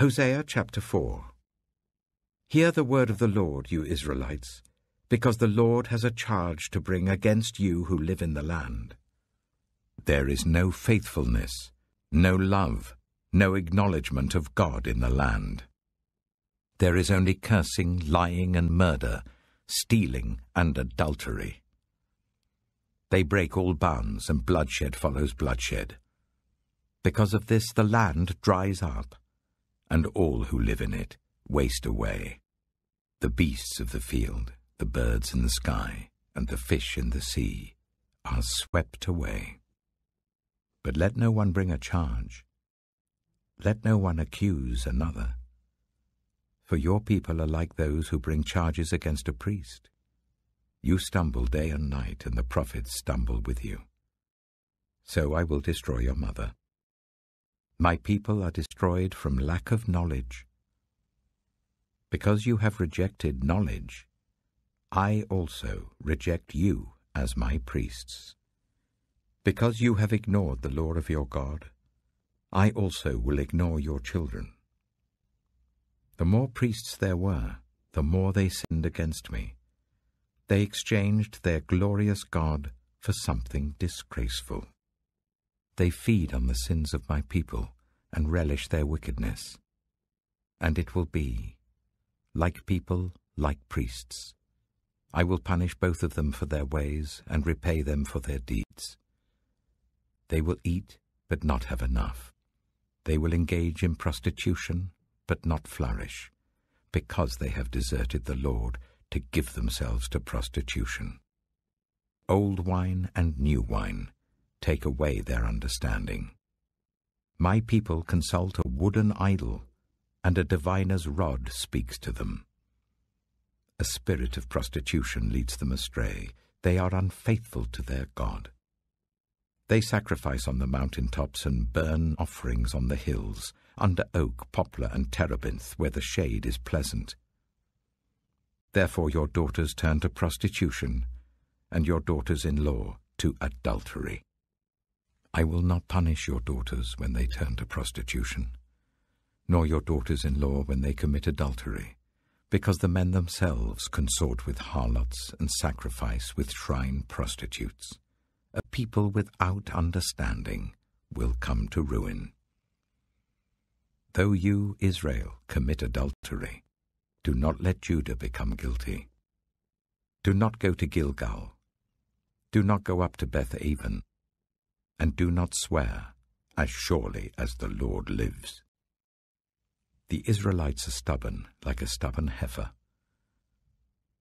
Hosea chapter 4. Hear the word of the Lord, you Israelites, because the Lord has a charge to bring against you who live in the land. There is no faithfulness, no love, no acknowledgement of God in the land. There is only cursing, lying and murder, stealing and adultery. They break all bounds, and bloodshed follows bloodshed. Because of this the land dries up, and all who live in it waste away, the beasts of the field, the birds in the sky, and the fish in the sea are swept away. But let no one bring a charge. Let no one accuse another. For your people are like those who bring charges against a priest. You stumble day and night, and the prophets stumble with you. So I will destroy your mother. My people are destroyed from lack of knowledge. Because you have rejected knowledge, I also reject you as my priests. Because you have ignored the law of your God, I also will ignore your children. The more priests there were, the more they sinned against me. They exchanged their glorious God for something disgraceful. They feed on the sins of my people and relish their wickedness. And it will be, like people, like priests. I will punish both of them for their ways and repay them for their deeds. They will eat, but not have enough. They will engage in prostitution, but not flourish, because they have deserted the Lord to give themselves to prostitution. Old wine and new wine take away their understanding. My people consult a wooden idol, and a diviner's rod speaks to them. A spirit of prostitution leads them astray. They are unfaithful to their God. They sacrifice on the mountaintops and burn offerings on the hills, under oak, poplar, and terebinth, where the shade is pleasant. Therefore your daughters turn to prostitution, and your daughters-in-law to adultery. I will not punish your daughters when they turn to prostitution, nor your daughters-in-law when they commit adultery, because the men themselves consort with harlots and sacrifice with shrine prostitutes. A people without understanding will come to ruin. Though you, Israel, commit adultery, do not let Judah become guilty. Do not go to Gilgal. Do not go up to Beth-aven. And do not swear, as surely as the Lord lives. The Israelites are stubborn, like a stubborn heifer.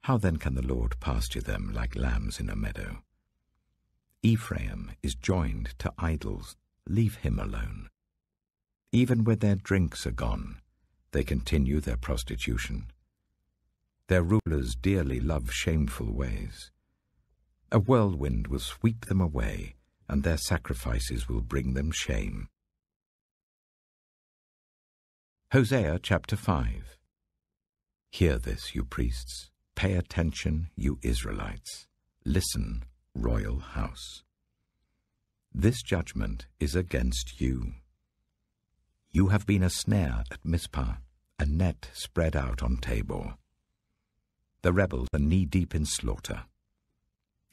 How then can the Lord pasture them like lambs in a meadow? Ephraim is joined to idols. Leave him alone. Even when their drinks are gone, they continue their prostitution. Their rulers dearly love shameful ways. A whirlwind will sweep them away, and their sacrifices will bring them shame. Hosea chapter 5. Hear this, you priests. Pay attention, you Israelites. Listen, royal house. This judgment is against you. You have been a snare at Mizpah, a net spread out on Tabor. The rebels are knee-deep in slaughter.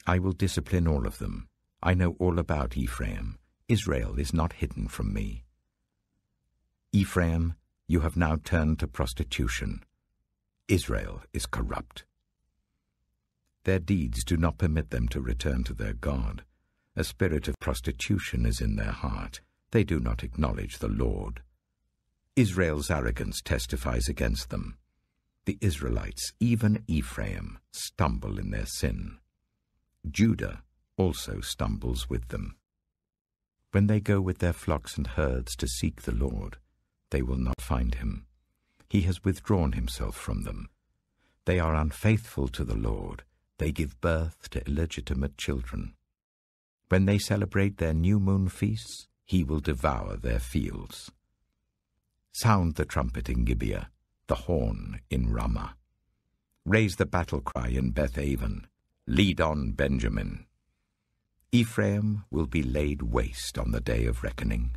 I will discipline all of them. I know all about Ephraim. Israel is not hidden from me. Ephraim, you have now turned to prostitution. Israel is corrupt. Their deeds do not permit them to return to their God. A spirit of prostitution is in their heart. They do not acknowledge the Lord. Israel's arrogance testifies against them. The Israelites, even Ephraim, stumble in their sin. Judah also stumbles with them. When they go with their flocks and herds to seek the Lord, they will not find him. He has withdrawn himself from them. They are unfaithful to the Lord. They give birth to illegitimate children. When they celebrate their new moon feasts, he will devour their fields. Sound the trumpet in Gibeah, the horn in Ramah. Raise the battle cry in Beth-aven. Lead on, Benjamin. Ephraim will be laid waste on the day of reckoning.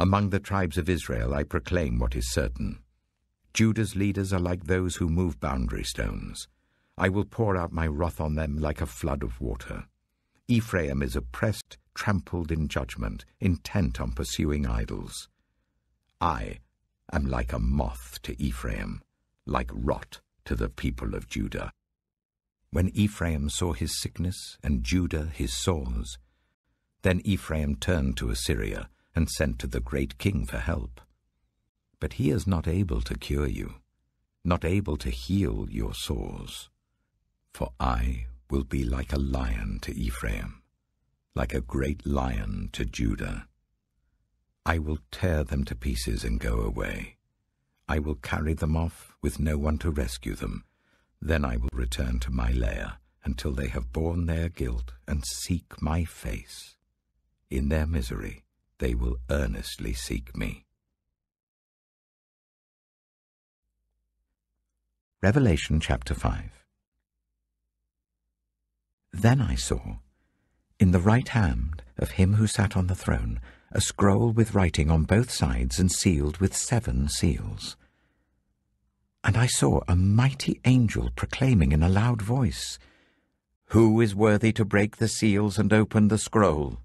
Among the tribes of Israel I proclaim what is certain. Judah's leaders are like those who move boundary stones. I will pour out my wrath on them like a flood of water. Ephraim is oppressed, trampled in judgment, intent on pursuing idols. I am like a moth to Ephraim, like rot to the people of Judah. When Ephraim saw his sickness and Judah his sores, then Ephraim turned to Assyria and sent to the great king for help. But he is not able to cure you, not able to heal your sores. For I will be like a lion to Ephraim, like a great lion to Judah. I will tear them to pieces and go away. I will carry them off with no one to rescue them. Then I will return to my lair until they have borne their guilt and seek my face. In their misery, they will earnestly seek me. Revelation chapter 5. Then I saw, in the right hand of him who sat on the throne, a scroll with writing on both sides and sealed with 7 seals. And I saw a mighty angel proclaiming in a loud voice, "Who is worthy to break the seals and open the scroll?"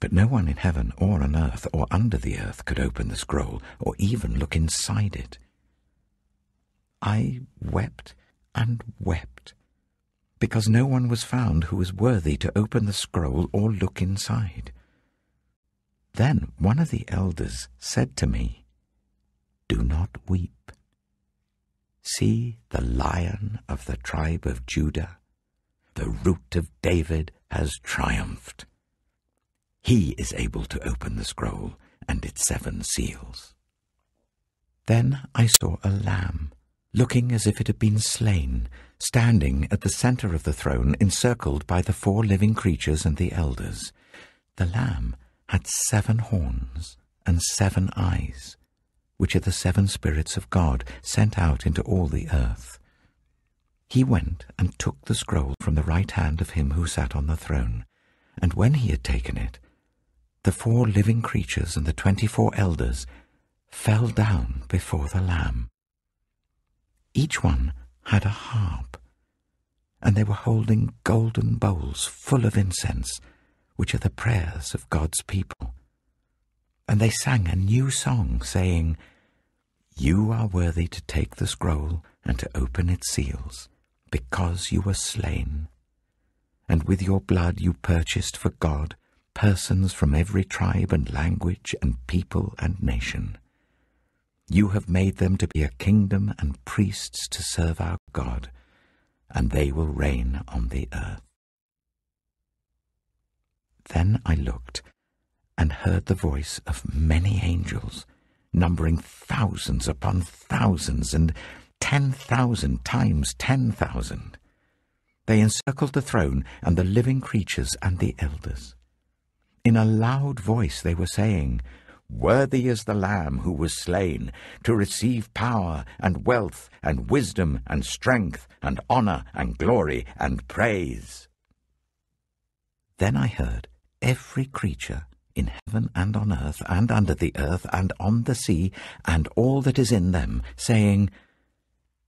But no one in heaven or on earth or under the earth could open the scroll or even look inside it. I wept and wept, because no one was found who was worthy to open the scroll or look inside. Then one of the elders said to me, "Do not weep. See, the Lion of the tribe of Judah, the Root of David, has triumphed. He is able to open the scroll and its 7 seals." Then I saw a lamb, looking as if it had been slain, standing at the center of the throne, encircled by the 4 living creatures and the elders. The lamb had 7 horns and 7 eyes, which are the 7 spirits of God sent out into all the earth. He went and took the scroll from the right hand of him who sat on the throne, and when he had taken it, the 4 living creatures and the 24 elders fell down before the Lamb. Each one had a harp, and they were holding golden bowls full of incense, which are the prayers of God's people. And they sang a new song, saying, "You are worthy to take the scroll and to open its seals, because you were slain, and with your blood you purchased for God persons from every tribe and language and people and nation. You have made them to be a kingdom and priests to serve our God, and they will reign on the earth." Then I looked and heard the voice of many angels, numbering thousands upon thousands and 10,000 times 10,000. They encircled the throne and the living creatures and the elders. In a loud voice they were saying, "Worthy is the Lamb who was slain to receive power and wealth and wisdom and strength and honor and glory and praise." Then I heard every creature in heaven and on earth and under the earth and on the sea and all that is in them, saying,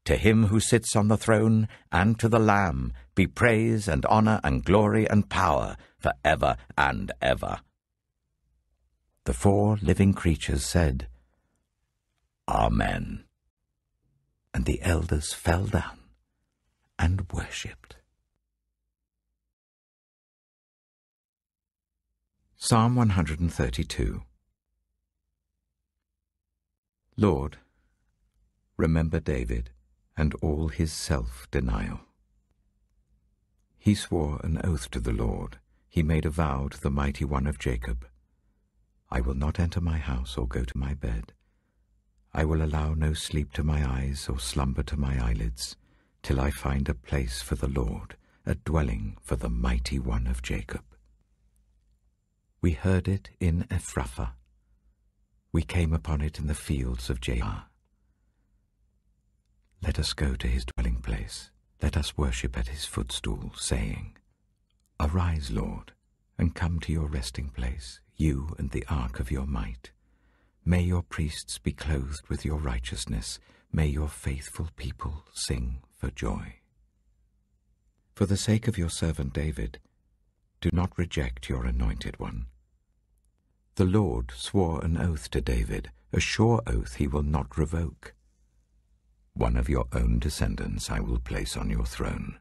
"To him who sits on the throne and to the Lamb be praise and honor and glory and power for ever and ever." The 4 living creatures said, "Amen." And the elders fell down and worshipped. Psalm 132. Lord, remember David and all his self-denial. He swore an oath to the Lord. He made a vow to the Mighty One of Jacob. "I will not enter my house or go to my bed. I will allow no sleep to my eyes or slumber to my eyelids, till I find a place for the Lord, a dwelling for the Mighty One of Jacob." We heard it in Ephrathah. We came upon it in the fields of Jair. Let us go to his dwelling place. Let us worship at his footstool, saying, "Arise, Lord, and come to your resting place, you and the ark of your might." May your priests be clothed with your righteousness. May your faithful people sing for joy. For the sake of your servant David, do not reject your anointed one. The Lord swore an oath to David, a sure oath he will not revoke. One of your own descendants I will place on your throne.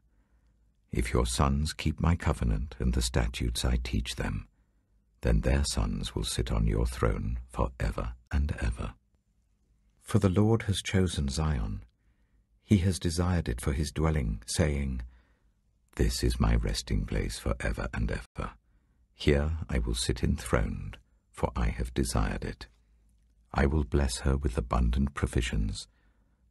If your sons keep my covenant and the statutes I teach them, then their sons will sit on your throne for ever and ever. For the Lord has chosen Zion. He has desired it for his dwelling, saying, This is my resting place for ever and ever. Here I will sit enthroned, for I have desired it. I will bless her with abundant provisions.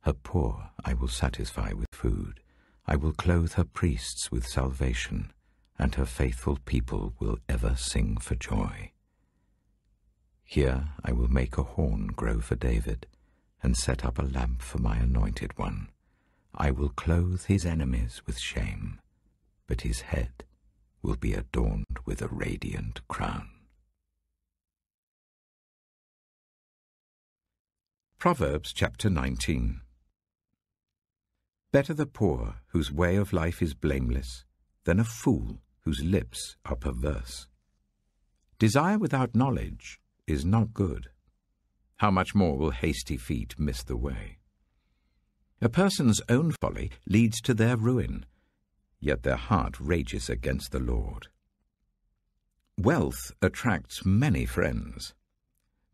Her poor I will satisfy with food. I will clothe her priests with salvation, and her faithful people will ever sing for joy. Here I will make a horn grow for David, and set up a lamp for my anointed one. I will clothe his enemies with shame, but his head will be adorned with a radiant crown. Proverbs chapter 19. Better the poor whose way of life is blameless than a fool whose lips are perverse. Desire without knowledge is not good. How much more will hasty feet miss the way? A person's own folly leads to their ruin, yet their heart rages against the Lord. Wealth attracts many friends,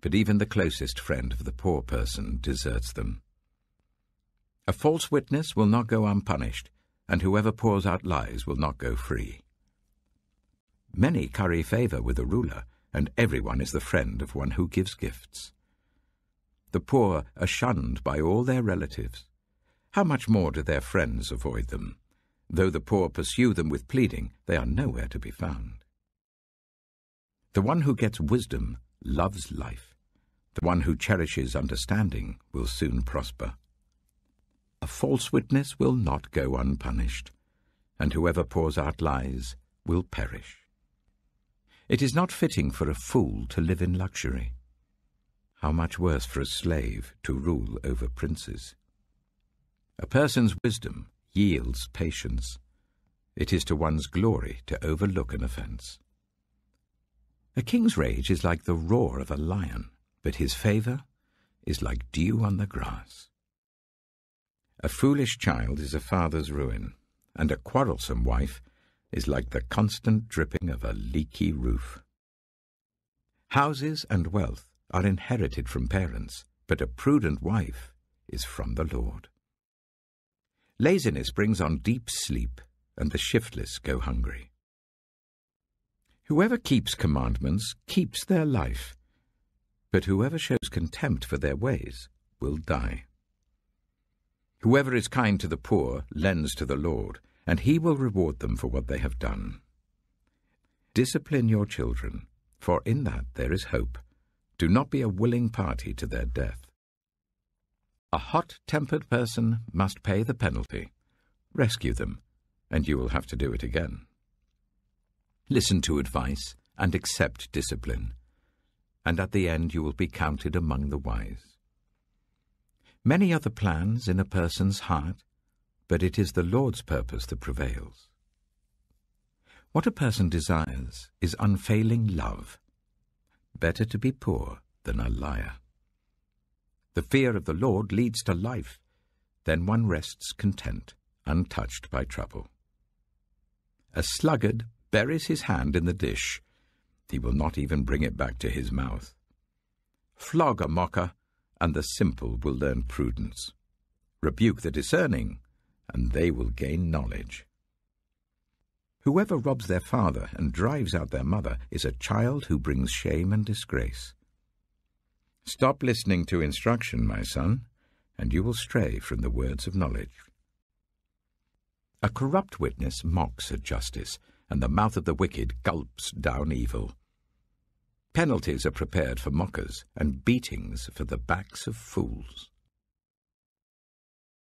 but even the closest friend of the poor person deserts them. A false witness will not go unpunished, and whoever pours out lies will not go free. Many curry favor with a ruler, and everyone is the friend of one who gives gifts. The poor are shunned by all their relatives. How much more do their friends avoid them? Though the poor pursue them with pleading, they are nowhere to be found. The one who gets wisdom loves life. The one who cherishes understanding will soon prosper. A false witness will not go unpunished, and whoever pours out lies will perish. It is not fitting for a fool to live in luxury. How much worse for a slave to rule over princes? A person's wisdom yields patience. It is to one's glory to overlook an offense. A king's rage is like the roar of a lion, but his favor is like dew on the grass. A foolish child is a father's ruin, and a quarrelsome wife is like the constant dripping of a leaky roof. Houses and wealth are inherited from parents, but a prudent wife is from the Lord. Laziness brings on deep sleep, and the shiftless go hungry. Whoever keeps commandments keeps their life, but whoever shows contempt for their ways will die. Whoever is kind to the poor lends to the Lord, and he will reward them for what they have done. Discipline your children, for in that there is hope. Do not be a willing party to their death. A hot-tempered person must pay the penalty. Rescue them, and you will have to do it again. Listen to advice and accept discipline, and at the end you will be counted among the wise. Many are the plans in a person's heart, but it is the Lord's purpose that prevails. What a person desires is unfailing love. Better to be poor than a liar. The fear of the Lord leads to life. Then one rests content, untouched by trouble. A sluggard buries his hand in the dish. He will not even bring it back to his mouth. Flog a mocker, and the simple will learn prudence. Rebuke the discerning, and they will gain knowledge. Whoever robs their father and drives out their mother is a child who brings shame and disgrace. Stop listening to instruction, my son, and you will stray from the words of knowledge. A corrupt witness mocks at justice, and the mouth of the wicked gulps down evil. Penalties are prepared for mockers, and beatings for the backs of fools.